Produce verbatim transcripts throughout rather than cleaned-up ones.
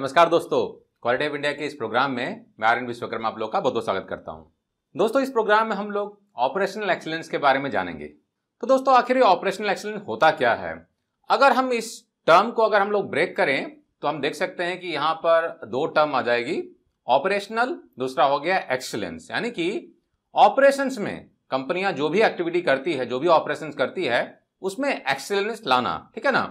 नमस्कार दोस्तों, quality of India के इस प्रोग्राम में मैं आर्यन विश्वकर्मा आप लोग का बहुत बहुत स्वागत करता हूं। दोस्तों, इस प्रोग्राम में हम लोग ऑपरेशनल एक्सीलेंस के बारे में जानेंगे। तो दोस्तों, आखिर ये ऑपरेशनल एक्सीलेंस होता क्या है? अगर हम इस टर्म को अगर हम लोग ब्रेक करें तो हम देख सकते हैं कि यहाँ पर दो टर्म आ जाएगी, ऑपरेशनल, दूसरा हो गया एक्सीलेंस। यानी कि ऑपरेशंस में कंपनियां जो भी एक्टिविटी करती है, जो भी ऑपरेशंस करती है, उसमें एक्सीलेंस लाना, ठीक है ना।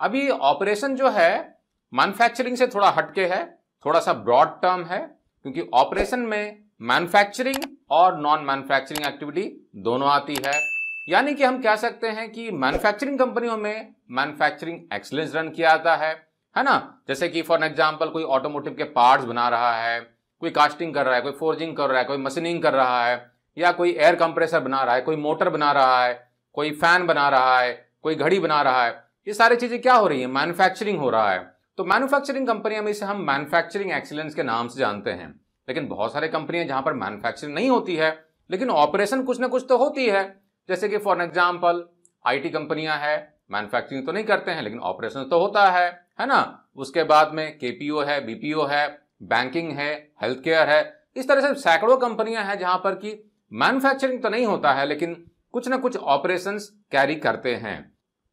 अभी ऑपरेशन जो है मैन्युफैक्चरिंग से थोड़ा हटके है, थोड़ा सा ब्रॉड टर्म है, क्योंकि ऑपरेशन में मैन्युफैक्चरिंग और नॉन मैन्युफैक्चरिंग एक्टिविटी दोनों आती है। यानी कि हम कह सकते हैं कि मैन्युफैक्चरिंग कंपनियों में मैन्युफैक्चरिंग एक्सीलेंस रन किया जाता है, है ना। जैसे कि फॉर एग्जांपल कोई ऑटोमोटिव के पार्ट्स बना रहा है, कोई कास्टिंग कर रहा है, कोई फोर्जिंग कर रहा है, कोई मशीनिंग कर रहा है, या कोई एयर कंप्रेसर बना रहा है, कोई मोटर बना रहा है, कोई फैन बना रहा है, कोई घड़ी बना रहा है। ये सारी चीजें क्या हो रही है, मैन्युफैक्चरिंग हो रहा है। तो मैन्युफैक्चरिंग कंपनियां में इसे हम मैन्युफैक्चरिंग एक्सीलेंस के नाम से जानते हैं। लेकिन बहुत सारे कंपनियां जहां पर मैन्युफैक्चरिंग नहीं होती है, लेकिन ऑपरेशन कुछ ना कुछ तो होती है। जैसे कि फॉर एग्जाम्पल आई टी कंपनियां है, मैन्युफैक्चरिंग तो नहीं करते हैं लेकिन ऑपरेशन तो होता है, है ना। उसके बाद में केपीओ है, बीपीओ है, बैंकिंग है, हेल्थ केयर है, इस तरह से सैकड़ों कंपनियां हैं जहां पर कि मैन्युफैक्चरिंग तो नहीं होता है लेकिन कुछ ना कुछ ऑपरेशंस कैरी करते हैं।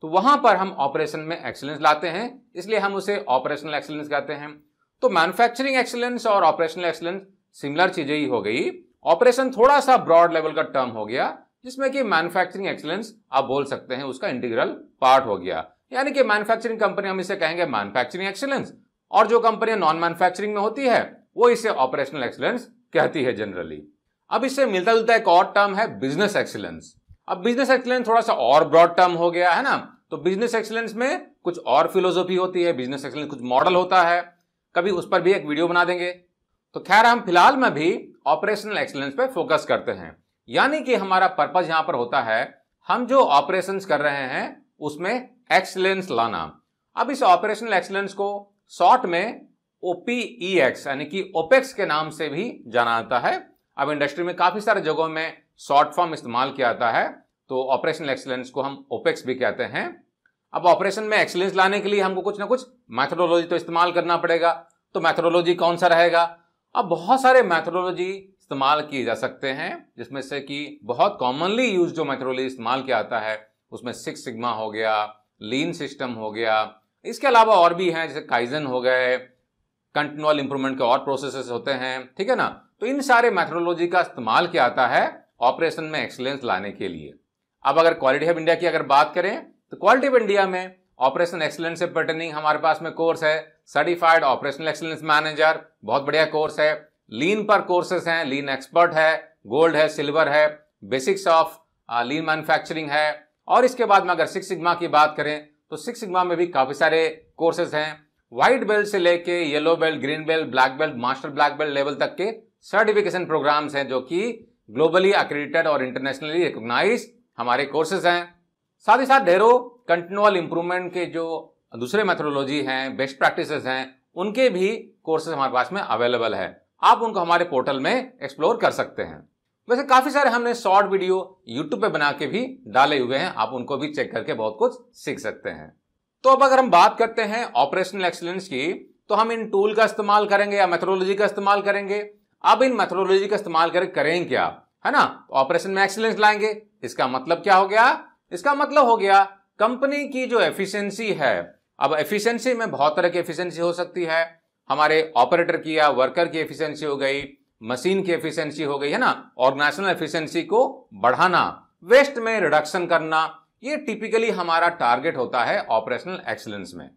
तो वहां पर हम ऑपरेशन में एक्सीलेंस लाते हैं, इसलिए हम उसे ऑपरेशनल एक्सीलेंस कहते हैं। तो मैन्युफैक्चरिंग एक्सीलेंस और ऑपरेशनल एक्सीलेंस सिमिलर चीजें ही हो गई। ऑपरेशन थोड़ा सा ब्रॉड लेवल का टर्म हो गया, जिसमें कि मैन्युफैक्चरिंग एक्सीलेंस आप बोल सकते हैं उसका इंटीग्रल पार्ट हो गया। यानी कि मैन्युफैक्चरिंग कंपनी हम इसे कहेंगे मैन्युफैक्चरिंग एक्सीलेंस, और जो कंपनियां नॉन मैन्युफैक्चरिंग में होती है वो इसे ऑपरेशनल एक्सीलेंस कहती है जनरली। अब इससे मिलता जुलता एक और टर्म है बिजनेस एक्सीलेंस। अब बिजनेस एक्सीलेंस थोड़ा सा और ब्रॉड टर्म हो गया, है ना। तो बिजनेस एक्सीलेंस में कुछ और फिलोसॉफी होती है, बिजनेस एक्सीलेंस कुछ मॉडल होता है, कभी उस पर भी एक वीडियो बना देंगे। तो खैर, हम फिलहाल में भी ऑपरेशनल एक्सीलेंस पे फोकस करते हैं। यानी कि हमारा पर्पज यहाँ पर होता है हम जो ऑपरेशंस कर रहे हैं उसमें एक्सीलेंस लाना। अब इस ऑपरेशनल एक्सीलेंस को शॉर्ट में ओपीईएक्स यानी कि ओपेक्स के नाम से भी जाना जाता है। अब इंडस्ट्री में काफी सारे जगहों में शॉर्ट फॉर्म इस्तेमाल किया जाता है, तो ऑपरेशनल एक्सीलेंस को हम ओपेक्स भी कहते हैं। अब ऑपरेशन में एक्सीलेंस लाने के लिए हमको कुछ ना कुछ मैथडोलॉजी तो इस्तेमाल करना पड़ेगा। तो मैथडोलॉजी कौन सा रहेगा? अब बहुत सारे मैथडोलॉजी इस्तेमाल किए जा सकते हैं, जिसमें से कि बहुत कॉमनली यूज जो मैथडोलॉजी इस्तेमाल किया जाता है उसमें सिक्स सिग्मा हो गया, लीन सिस्टम हो गया, इसके अलावा और भी हैं जैसे काइजन हो गए, कंटिन्यूअल इंप्रूवमेंट के और प्रोसेसेस होते हैं, ठीक है ना। तो इन सारे मैथडोलॉजी का इस्तेमाल किया जाता है ऑपरेशन में एक्सीलेंस लाने के लिए। अब अगर क्वालिटी ऑफ इंडिया की अगर बात करें तो क्वालिटी ऑफ इंडिया में ऑपरेशन एक्सीलेंस से पर्टेनिंग हमारे पास में कोर्स है सर्टिफाइड ऑपरेशनल एक्सीलेंस मैनेजर, बहुत बढ़िया कोर्स है। लीन पर कोर्सेस हैं, लीन एक्सपर्ट है, गोल्ड है, सिल्वर है, बेसिक्स ऑफ लीन मैन्युफैक्चरिंग है। और इसके बाद में अगर सिक्स सिग्मा की बात करें तो सिक्स सिग्मा में भी काफी सारे कोर्सेज हैं। व्हाइट बेल्ट से लेके yellow belt, green belt, black belt, master black belt level तक के सर्टिफिकेशन प्रोग्राम्स हैं, जो कि ग्लोबली एक्रेडिटेड और इंटरनेशनली रिकॉग्नाइज हमारे कोर्सेज हैं। साथ ही साथ ढेरों कंटिन्यूअल इंप्रूवमेंट के जो दूसरे मेथोडोलॉजी हैं, बेस्ट प्रैक्टिसेस हैं, उनके भी कोर्सेज हमारे पास में अवेलेबल है। आप उनको हमारे पोर्टल में एक्सप्लोर कर सकते हैं। वैसे काफी सारे हमने शॉर्ट वीडियो यूट्यूब पे बना के भी डाले हुए हैं, आप उनको भी चेक करके बहुत कुछ सीख सकते हैं। तो अब अगर हम बात करते हैं ऑपरेशनल एक्सीलेंस की, तो हम इन टूल का इस्तेमाल करेंगे या मेथोडोलॉजी का इस्तेमाल करेंगे। अब इन मेथोडोलॉजी का इस्तेमाल कर करें क्या, है ना, ऑपरेशन में एक्सीलेंस लाएंगे। इसका मतलब क्या हो गया? इसका मतलब हो गया कंपनी की जो एफिशिएंसी है। अब एफिशिएंसी में बहुत तरह की एफिशिएंसी हो सकती है, हमारे ऑपरेटर की या वर्कर की एफिशिएंसी हो गई, मशीन की एफिशिएंसी हो गई, है ना। ऑर्गेनाइजेशनल एफिशिएंसी को बढ़ाना, वेस्ट में रिडक्शन करना, ये टिपिकली हमारा टारगेट होता है ऑपरेशनल एक्सीलेंस में।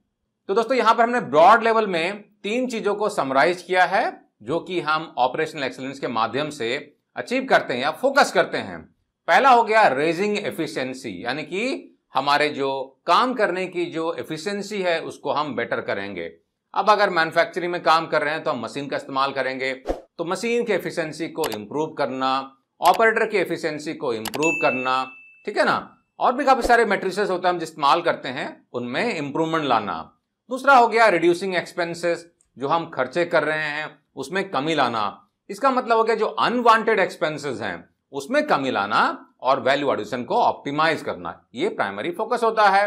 तो दोस्तों, यहां पर हमने ब्रॉड लेवल में तीन चीजों को समराइज किया है जो कि हम ऑपरेशनल एक्सीलेंस के माध्यम से अचीव करते हैं या फोकस करते हैं। पहला हो गया रेजिंग एफिशिएंसी, यानी कि हमारे जो काम करने की जो एफिशिएंसी है उसको हम बेटर करेंगे। अब अगर मैन्युफैक्चरिंग में काम कर रहे हैं तो हम मशीन का इस्तेमाल करेंगे, तो मशीन की एफिशिएंसी को इम्प्रूव करना, ऑपरेटर की एफिशिएंसी को इम्प्रूव करना, ठीक है ना। और भी काफी सारे मेट्रिसेस होते हैं हम जिस इस्तेमाल करते हैं, उनमें इम्प्रूवमेंट लाना। दूसरा हो गया रिड्यूसिंग एक्सपेंसेस, जो हम खर्चे कर रहे हैं उसमें कमी लाना। इसका मतलब हो गया जो अनवांटेड एक्सपेंसेस हैं उसमें कमी लाना और वैल्यू एडिशन को ऑप्टिमाइज करना, ये प्राइमरी फोकस होता है।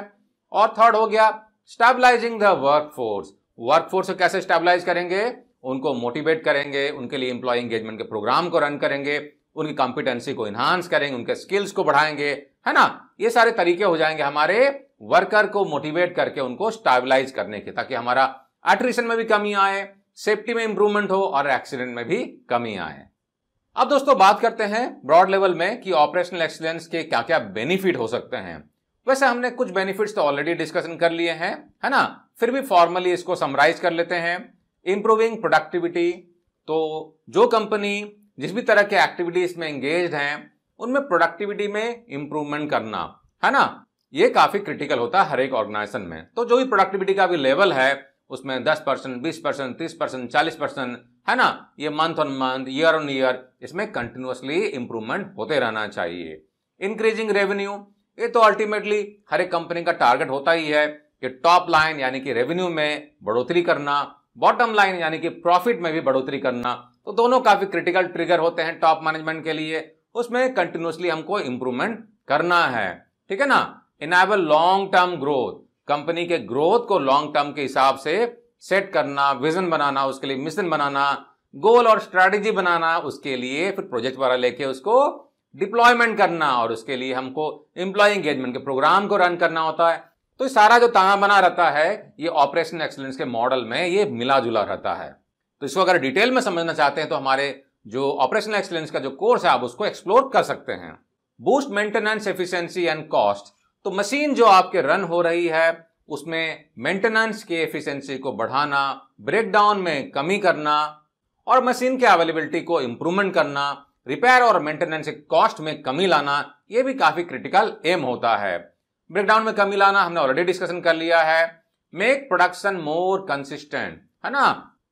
और थर्ड हो गया stabilising the work force, workforce को कैसे स्टेबलाइज करेंगे, उनको मोटिवेट करेंगे, उनके लिए एम्प्लॉय एंगेजमेंट के प्रोग्राम को रन करेंगे, उनकी कॉम्पिटेंसी को इन्हांस करेंगे, उनके स्किल्स को बढ़ाएंगे, है ना। ये सारे तरीके हो जाएंगे हमारे वर्कर को मोटिवेट करके उनको स्टेबलाइज करने के, ताकि हमारा एट्रिशन में भी कमी आए, सेफ्टी में इंप्रूवमेंट हो और एक्सीडेंट में भी कमी आए। अब दोस्तों बात करते हैं ब्रॉड लेवल में कि ऑपरेशनल एक्सीलेंस के क्या क्या बेनिफिट हो सकते हैं। वैसे हमने कुछ बेनिफिट्स तो ऑलरेडी डिस्कशन कर लिए हैं, है ना, फिर भी फॉर्मली इसको समराइज कर लेते हैं। इंप्रूविंग प्रोडक्टिविटी, तो जो कंपनी जिस भी तरह के एक्टिविटीज में एंगेज हैं उनमें प्रोडक्टिविटी में इंप्रूवमेंट करना, है ना, ये काफी क्रिटिकल होता है हर एक ऑर्गेनाइजेशन में। तो जो भी प्रोडक्टिविटी का भी लेवल है उसमें दस परसेंट, बीस परसेंट, तीस परसेंट, चालीस परसेंट, है ना, ये month on month, year on year, इसमें कंटिन्यूसली इंप्रूवमेंट होते रहना चाहिए। इंक्रीजिंग रेवेन्यू, ये तो अल्टीमेटली हर एक कंपनी का टारगेट होता ही है कि टॉप लाइन यानी कि रेवेन्यू में बढ़ोतरी करना, बॉटम लाइन यानी कि प्रॉफिट में भी बढ़ोतरी करना, तो दोनों काफी क्रिटिकल ट्रिगर होते हैं टॉप मैनेजमेंट के लिए, उसमें कंटिन्यूसली हमको इंप्रूवमेंट करना है, ठीक है ना। Enable long term growth, company के ग्रोथ को लॉन्ग टर्म के हिसाब से सेट करना, विजन बनाना, उसके लिए मिशन बनाना, गोल और स्ट्रैटेजी बनाना, उसके लिए फिर प्रोजेक्ट वगैरह लेके उसको डिप्लॉयमेंट करना, और उसके लिए हमको एम्प्लॉय एंगेजमेंट के प्रोग्राम को रन करना होता है। तो सारा जो ताना बना रहता है ये ऑपरेशन एक्सीलेंस के मॉडल में ये मिला जुला रहता है। तो इसको अगर डिटेल में समझना चाहते हैं तो हमारे जो ऑपरेशन एक्सीलेंस का जो कोर्स है आप उसको एक्सप्लोर कर सकते हैं। Boost maintenance efficiency and cost, तो मशीन जो आपके रन हो रही है उसमें मेंटेनेंस की एफिशिएंसी को बढ़ाना, ब्रेकडाउन में कमी करना और मशीन के अवेलेबिलिटी को इंप्रूवमेंट करना, रिपेयर और मेंटेनेंस कॉस्ट में कमी लाना, यह भी काफी क्रिटिकल एम होता है। ब्रेकडाउन में कमी लाना हमने ऑलरेडी डिस्कशन कर लिया है। मेक प्रोडक्शन मोर कंसिस्टेंट, है ना,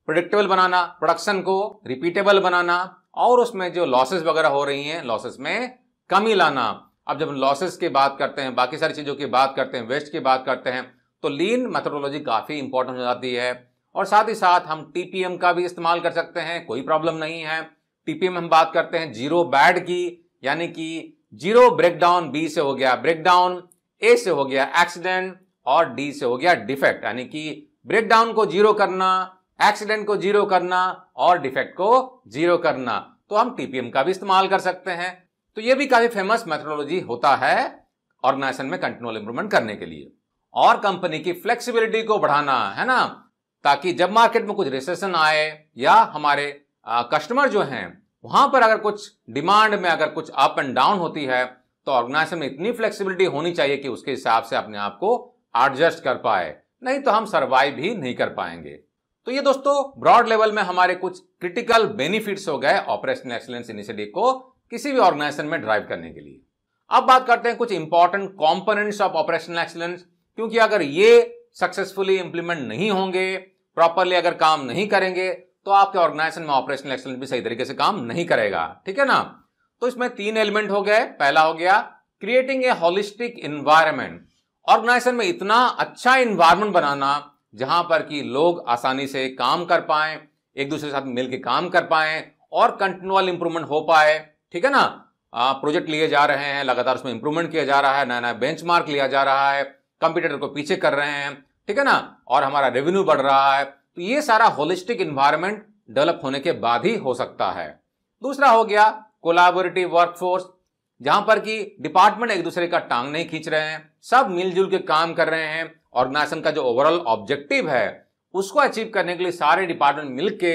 प्रेडिक्टेबल बनाना, प्रोडक्शन को रिपीटेबल बनाना और उसमें जो लॉसेस वगैरह हो रही हैं लॉसेस में कमी लाना। अब जब लॉसेस की बात करते हैं, बाकी सारी चीजों की बात करते हैं, वेस्ट की बात करते हैं, तो लीन मेथोडोलॉजी काफी इंपॉर्टेंट हो जाती है। और साथ ही साथ हम टीपीएम का भी इस्तेमाल कर सकते हैं, कोई प्रॉब्लम नहीं है। टीपीएम हम बात करते हैं जीरो बैड की, यानी कि जीरो ब्रेकडाउन, बी से हो गया ब्रेकडाउन, ए से हो गया एक्सीडेंट और डी से हो गया डिफेक्ट, यानी कि ब्रेकडाउन को जीरो करना, एक्सीडेंट को जीरो करना और डिफेक्ट को जीरो करना। तो हम टीपीएम का भी इस्तेमाल कर सकते हैं। तो यह भी काफी फेमस मेथोडोलॉजी होता है ऑर्गेनाइजेशन में कंटिन्यूअल इंप्रूवमेंट करने के लिए। और कंपनी की फ्लेक्सिबिलिटी को बढ़ाना, है ना, ताकि जब मार्केट में कुछ रिसेशन आए या हमारे कस्टमर जो हैं वहां पर अगर कुछ डिमांड में अगर कुछ अप एंड डाउन होती है तो ऑर्गेनाइजेशन में इतनी फ्लेक्सिबिलिटी होनी चाहिए कि उसके हिसाब से अपने आप को एडजस्ट कर पाए, नहीं तो हम सर्वाइव भी नहीं कर पाएंगे। तो ये दोस्तों ब्रॉड लेवल में हमारे कुछ क्रिटिकल बेनिफिट्स हो गए ऑपरेशनल एक्सीलेंस इनिशिएटिव को किसी भी ऑर्गेनाइजेशन में ड्राइव करने के लिए। अब बात करते हैं कुछ important components of operational excellence, क्योंकि अगर ये सक्सेसफुली इंप्लीमेंट नहीं होंगे, प्रॉपरली अगर काम नहीं करेंगे तो आपके ऑर्गेनाइजेशन में ऑपरेशनल एक्सीलेंस भी सही तरीके से काम नहीं करेगा, ठीक है ना। तो इसमें तीन एलिमेंट हो गए। पहला हो गया creating a holistic environment, organisation में इतना अच्छा एनवायरनमेंट बनाना जहां पर कि लोग आसानी से काम कर पाए, एक दूसरे के साथ मिलकर काम कर पाए और कंटिन्यूअल इंप्रूवमेंट हो पाए, ठीक है ना। प्रोजेक्ट लिए जा रहे हैं, लगातार उसमें इंप्रूवमेंट किया जा रहा है, नया नया बेंचमार्क लिया जा रहा है, कंपटीटर को पीछे कर रहे हैं, ठीक है ना, और हमारा रेवेन्यू बढ़ रहा है। तो ये सारा होलिस्टिक एनवायरनमेंट डेवलप होने के बाद ही हो सकता है। दूसरा हो गया कोलाबोरेटिव वर्कफोर्स, जहां पर कि डिपार्टमेंट एक दूसरे का टांग नहीं खींच रहे हैं, सब मिलजुल के काम कर रहे हैं। ऑर्गेनाइजेशन का जो ओवरऑल ऑब्जेक्टिव है उसको अचीव करने के लिए सारे डिपार्टमेंट मिलके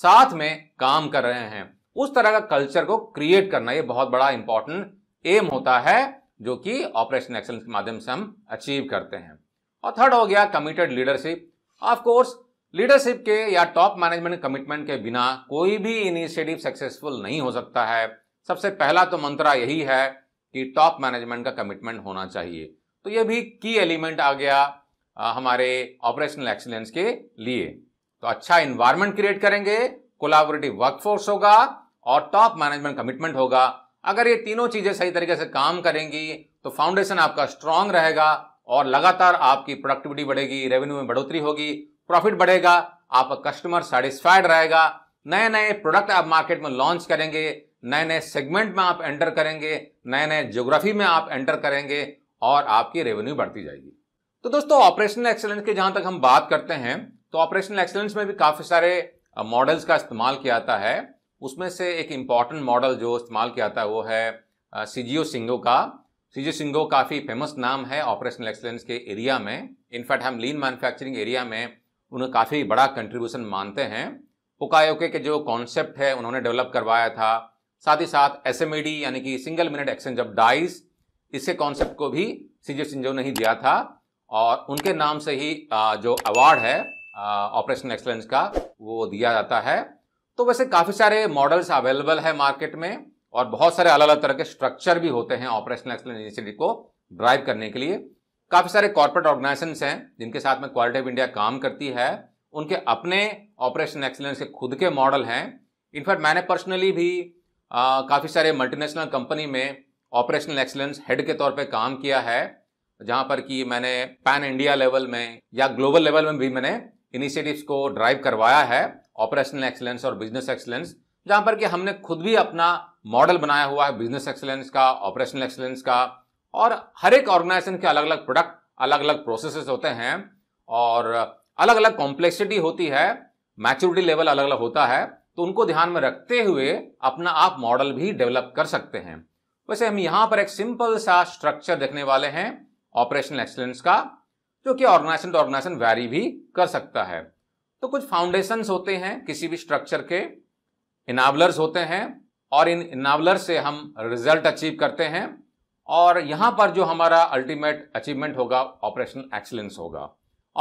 साथ में काम कर रहे हैं, उस तरह का कल्चर को क्रिएट करना यह बहुत बड़ा इंपॉर्टेंट एम होता है जो कि ऑपरेशन एक्सीलेंस के माध्यम से हम अचीव करते हैं। और थर्ड हो गया कमिटेड लीडरशिप। ऑफकोर्स लीडरशिप के या टॉप मैनेजमेंट कमिटमेंट के बिना कोई भी इनिशिएटिव सक्सेसफुल नहीं हो सकता है। सबसे पहला तो मंत्रा यही है कि टॉप मैनेजमेंट का कमिटमेंट होना चाहिए। तो यह भी की एलिमेंट आ गया आ, हमारे ऑपरेशनल एक्सीलेंस के लिए। तो अच्छा एनवायरनमेंट क्रिएट करेंगे, कोलाबोरेटिव वर्कफोर्स होगा और टॉप मैनेजमेंट कमिटमेंट होगा। अगर ये तीनों चीजें सही तरीके से काम करेंगी तो फाउंडेशन आपका स्ट्रांग रहेगा और लगातार आपकी प्रोडक्टिविटी बढ़ेगी, रेवेन्यू में बढ़ोतरी होगी, प्रॉफिट बढ़ेगा, आपका कस्टमर सेटिस्फाइड रहेगा, नए नए प्रोडक्ट आप मार्केट में लॉन्च करेंगे, नए नए सेगमेंट में आप एंटर करेंगे, नए नए ज्योग्राफी में आप एंटर करेंगे और आपकी रेवेन्यू बढ़ती जाएगी। तो दोस्तों ऑपरेशनल एक्सीलेंस के जहां तक हम बात करते हैं तो ऑपरेशनल एक्सेलेंस में भी काफ़ी सारे मॉडल्स का इस्तेमाल किया जाता है। उसमें से एक इम्पॉर्टेंट मॉडल जो इस्तेमाल किया जाता है वो है सिजियो सिंगो का। सिजियो सिंगो काफ़ी फेमस नाम है ऑपरेशनल एक्सेलेंस के एरिया में। इनफैक्ट हम लीन मैन्युफैक्चरिंग एरिया में उन्हें काफ़ी बड़ा कंट्रीब्यूशन मानते हैं। ओकायोके के जो कॉन्सेप्ट है उन्होंने डेवलप करवाया था, साथ ही साथ एसएमईडी यानी कि single minute exchange of dies, इसके कॉन्सेप्ट को भी सिजियो सिंगो ने ही दिया था और उनके नाम से ही जो अवार्ड है ऑपरेशनल एक्सेलेंस का वो दिया जाता है। तो वैसे काफ़ी सारे मॉडल्स अवेलेबल है मार्केट में और बहुत सारे अलग अलग तरह के स्ट्रक्चर भी होते हैं ऑपरेशनल एक्सेलेंस इनिशिएटिव को ड्राइव करने के लिए। काफ़ी सारे कॉर्पोरेट ऑर्गेनाइजेशंस हैं जिनके साथ में क्वालिटी ऑफ इंडिया काम करती है, उनके अपने ऑपरेशनल एक्सेलेंस के खुद के मॉडल हैं। इनफैक्ट मैंने पर्सनली भी काफ़ी सारे मल्टीनेशनल कंपनी में ऑपरेशनल एक्सेलेंस हेड के तौर पे काम किया है, जहाँ पर कि मैंने पैन इंडिया लेवल में या ग्लोबल लेवल में भी मैंने इनिशिएटिव्स को ड्राइव करवाया है ऑपरेशनल एक्सेलेंस और बिजनेस एक्सेलेंस, जहाँ पर कि हमने खुद भी अपना मॉडल बनाया हुआ है बिजनेस एक्सेलेंस का, ऑपरेशनल एक्सेलेंस का। और हर एक ऑर्गेनाइजेशन के अलग अलग प्रोडक्ट, अलग अलग प्रोसेसेस होते हैं और अलग अलग कॉम्प्लेक्सिटी होती है, मैच्योरिटी लेवल अलग अलग होता है, तो उनको ध्यान में रखते हुए अपना आप मॉडल भी डेवलप कर सकते हैं। वैसे हम यहाँ पर एक सिंपल सा स्ट्रक्चर देखने वाले हैं ऑपरेशनल एक्सेलेंस का, जो कि ऑर्गेनाइजेशन टू ऑर्गेनाइजेशन वैरी भी कर सकता है। तो कुछ फाउंडेशंस होते हैं किसी भी स्ट्रक्चर के, इनाबलर्स होते हैं और इन इनाबलर्स से हम रिजल्ट अचीव करते हैं और यहाँ पर जो हमारा अल्टीमेट अचीवमेंट होगा ऑपरेशनल एक्सेलेंस होगा।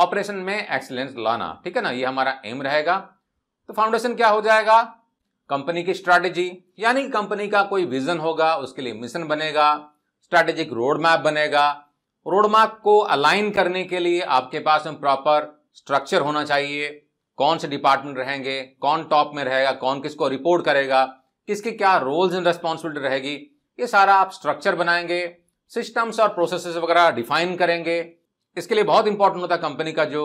ऑपरेशन में एक्सेलेंस लाना, ठीक है ना, ये हमारा एम रहेगा। तो फाउंडेशन क्या हो जाएगा? कंपनी की स्ट्रैटेजी, यानी कंपनी का कोई विजन होगा, उसके लिए मिशन बनेगा, स्ट्रैटेजिक रोड मैप बनेगा। रोड मैप को अलाइन करने के लिए आपके पास में प्रॉपर स्ट्रक्चर होना चाहिए, कौन से डिपार्टमेंट रहेंगे, कौन टॉप में रहेगा, कौन किसको रिपोर्ट करेगा, किसके क्या रोल्स एंड रेस्पॉन्सिबिलिटी रहेगी, ये सारा आप स्ट्रक्चर बनाएंगे। सिस्टम्स और प्रोसेसेस वगैरह डिफाइन करेंगे। इसके लिए बहुत इंपॉर्टेंट होता है कंपनी का जो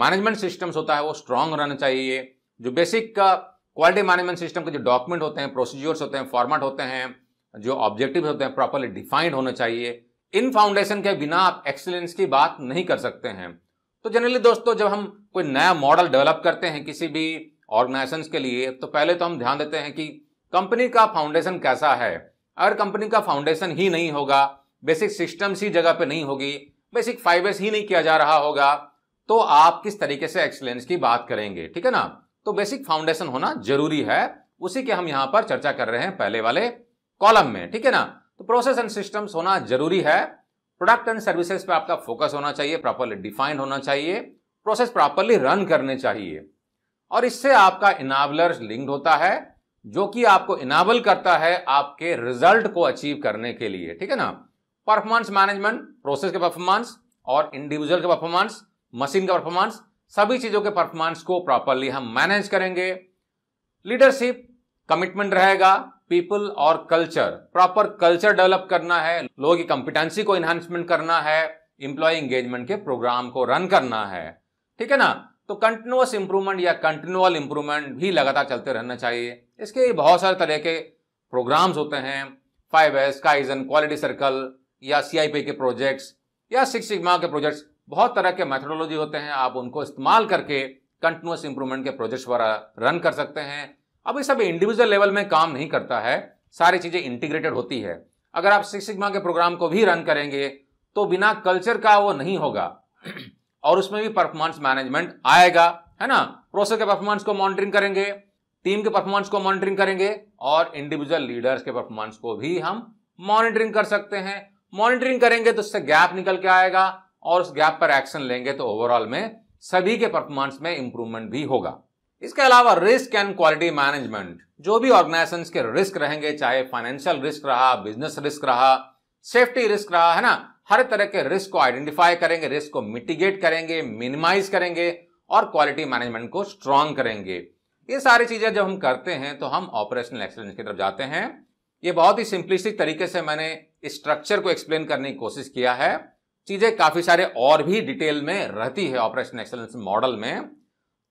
मैनेजमेंट सिस्टम्स होता है वो स्ट्रांग रहना चाहिए। जो बेसिक क्वालिटी मैनेजमेंट सिस्टम के जो डॉक्यूमेंट होते हैं, प्रोसीजर्स होते हैं, फॉर्मेट होते हैं, जो ऑब्जेक्टिव होते हैं प्रॉपरली डिफाइंड होने चाहिए। इन फाउंडेशन के बिना आप एक्सीलेंस की बात नहीं कर सकते हैं। तो जनरली दोस्तों जब हम कोई नया मॉडल डेवलप करते हैं किसी भी ऑर्गेनाइजेशंस के लिए, तो पहले तो हम ध्यान देते हैं कि कंपनी का फाउंडेशन कैसा है। अगर कंपनी का फाउंडेशन ही नहीं होगा, बेसिक सिस्टम्स ही जगह पे नहीं होगी, बेसिक फाइबर्स ही नहीं किया जा रहा होगा, तो आप किस तरीके से एक्सीलेंस की बात करेंगे, ठीक है ना। तो बेसिक फाउंडेशन होना जरूरी है, उसी के हम यहाँ पर चर्चा कर रहे हैं पहले वाले कॉलम में, ठीक है ना। तो प्रोसेस एंड सिस्टम्स होना जरूरी है। प्रोडक्ट एंड सर्विसेज पे आपका फोकस होना चाहिए, प्रॉपरली डिफाइंड होना चाहिए, प्रोसेस प्रॉपरली रन करने चाहिए और इससे आपका इनाबलर्स लिंक्ड होता है जो कि आपको इनाबल करता है आपके रिजल्ट को अचीव करने के लिए, ठीक है ना। परफॉर्मेंस मैनेजमेंट, प्रोसेस के परफॉर्मेंस और इंडिविजुअल के परफॉर्मेंस, मशीन का परफॉर्मेंस, सभी चीज़ों के परफॉर्मेंस को प्रॉपरली हम मैनेज करेंगे। लीडरशिप कमिटमेंट रहेगा, पीपल और कल्चर, प्रॉपर कल्चर डेवलप करना है, लोगों की कॉम्पिटेंसी को एनहांसमेंट करना है, एम्प्लॉय एंगेजमेंट के प्रोग्राम को रन करना है, ठीक है ना। तो कंटिन्यूअस इंप्रूवमेंट या कंटिन्यूअल इंप्रूवमेंट भी लगातार चलते रहना चाहिए। इसके बहुत सारे तरह के प्रोग्राम्स होते हैं, five S, kaizen, quality circle या सी आई पी के प्रोजेक्ट्स या सिक्स सिग्मा के प्रोजेक्ट्स, बहुत तरह के मेथडोलॉजी होते हैं, आप उनको इस्तेमाल करके कंटिन्यूअस इंप्रूवमेंट के प्रोजेक्ट्स वगैरह रन कर सकते हैं। अब ये सब इंडिविजुअल लेवल में काम नहीं करता है, सारी चीजें इंटीग्रेटेड होती है। अगर आप सिक्स सिग्मा के प्रोग्राम को भी रन करेंगे तो बिना कल्चर का वो नहीं होगा और उसमें भी परफॉर्मेंस मैनेजमेंट आएगा, है ना। प्रोसेस के परफॉर्मेंस को मॉनिटरिंग करेंगे, टीम के परफॉर्मेंस को मॉनिटरिंग करेंगे और इंडिविजुअल लीडर्स के परफॉर्मेंस को भी हम मॉनिटरिंग कर सकते हैं। मॉनिटरिंग करेंगे तो उससे गैप निकल के आएगा और उस गैप पर एक्शन लेंगे तो ओवरऑल में सभी के परफॉर्मेंस में इंप्रूवमेंट भी होगा। इसके अलावा रिस्क एंड क्वालिटी मैनेजमेंट, जो भी ऑर्गेनाइजेशंस के रिस्क रहेंगे, चाहे फाइनेंशियल रिस्क रहा, बिजनेस रिस्क रहा, सेफ्टी रिस्क रहा, है ना, हर तरह के रिस्क को आइडेंटिफाई करेंगे, रिस्क को मिटिगेट करेंगे, मिनिमाइज करेंगे और क्वालिटी मैनेजमेंट को स्ट्रांग करेंगे। ये सारी चीजें जब हम करते हैं तो हम ऑपरेशनल एक्सेलेंस की तरफ जाते हैं। ये बहुत ही सिंपलिस्टिक तरीके से मैंने इस स्ट्रक्चर को एक्सप्लेन करने की कोशिश किया है। चीजें काफी सारे और भी डिटेल में रहती है ऑपरेशनल एक्सेलेंस मॉडल में,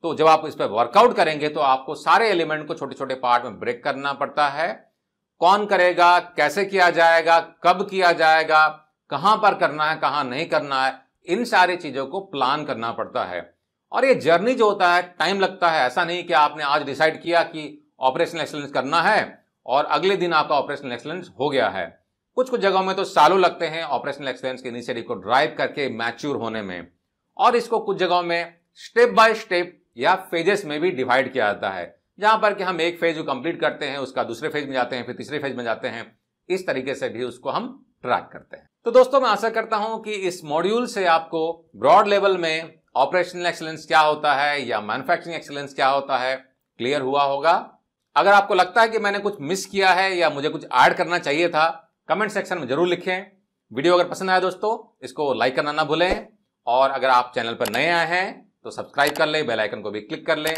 तो जब आप इस पर वर्कआउट करेंगे तो आपको सारे एलिमेंट को छोटे छोटे पार्ट में ब्रेक करना पड़ता है। कौन करेगा, कैसे किया जाएगा, कब किया जाएगा, कहां पर करना है, कहां नहीं करना है, इन सारी चीजों को प्लान करना पड़ता है और ये जर्नी जो होता है टाइम लगता है, ऐसा नहीं कि आपने आज डिसाइड किया कि ऑपरेशनल एक्सीलेंस करना है और अगले दिन आपका ऑपरेशनल एक्सीलेंस हो गया है। कुछ कुछ जगहों में तो सालों लगते हैं ऑपरेशनल एक्सीलेंस के इनिशिएटिव को ड्राइव करके मैच्योर होने में, और इसको कुछ जगहों में स्टेप बाय स्टेप या फेजेस में भी डिवाइड किया जाता है, जहां पर कि हम एक फेज को कंप्लीट करते हैं, उसका दूसरे फेज में जाते हैं, फिर तीसरे फेज में जाते हैं। इस तरीके से भी उसको हम ट्रैक करते हैं। तो दोस्तों मैं आशा करता हूं कि इस मॉड्यूल से आपको ब्रॉड लेवल में ऑपरेशनल एक्सीलेंस क्या होता है या मैन्युफैक्चरिंग एक्सीलेंस क्या होता है क्लियर हुआ होगा। अगर आपको लगता है कि मैंने कुछ मिस किया है या मुझे कुछ ऐड करना चाहिए था, कमेंट सेक्शन में जरूर लिखें। वीडियो अगर पसंद आया दोस्तों इसको लाइक करना ना भूलें, और अगर आप चैनल पर नए आए हैं तो सब्सक्राइब कर लें, बेल आइकन को भी क्लिक कर लें।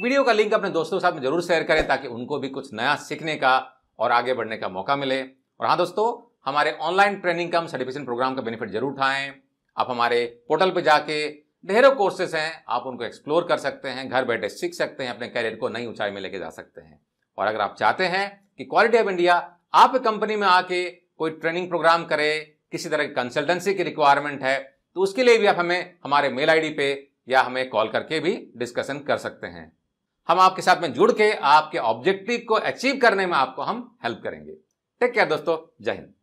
वीडियो का लिंक अपने दोस्तों के साथ में जरूर शेयर करें ताकि उनको भी कुछ नया सीखने का और आगे बढ़ने का मौका मिले। और हाँ दोस्तों, हमारे online training cum certification programme का बेनिफिट जरूर उठाएं। आप हमारे पोर्टल पर जाके ढेरों कोर्सेस हैं, आप उनको एक्सप्लोर कर सकते हैं, घर बैठे सीख सकते हैं, अपने कैरियर को नई ऊंचाई में लेके जा सकते हैं। और अगर आप चाहते हैं कि क्वालिटी ऑफ इंडिया आप कंपनी में आके कोई ट्रेनिंग प्रोग्राम करे, किसी तरह की कंसल्टेंसी की रिक्वायरमेंट है, तो उसके लिए भी आप हमें हमारे मेल आईडी पे या हमें कॉल करके भी डिस्कशन कर सकते हैं। हम आपके साथ में जुड़ के आपके ऑब्जेक्टिव को अचीव करने में आपको हम हेल्प करेंगे। टेक केयर दोस्तों, जय हिंद।